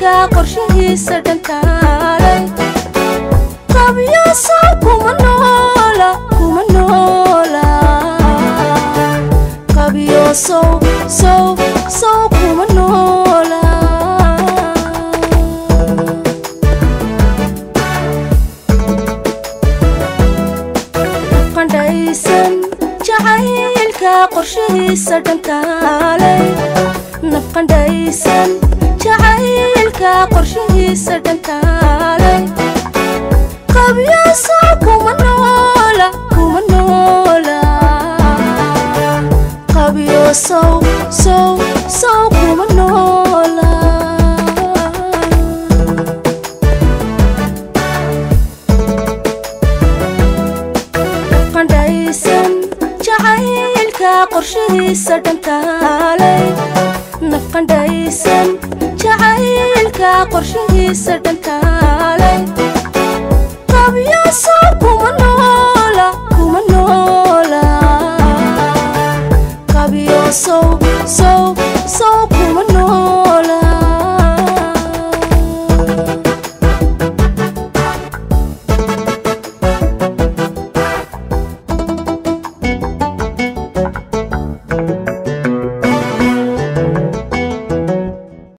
dadka qorshihiisa dhantaaray qabiyaasa kuma noola qabiyaasa so kuma noola qandhaysan jacaylka qorshihiisa dhantaaray naf qandhaysan jacaylka qorshihiisa dhantaaray qabiyaasa kuma noola qabiyaasa so kuma noola qandhaysan jacaylka qorshihiisa dhantaaray naf qandhaysan jacaylka qorshihiisa dhantaaray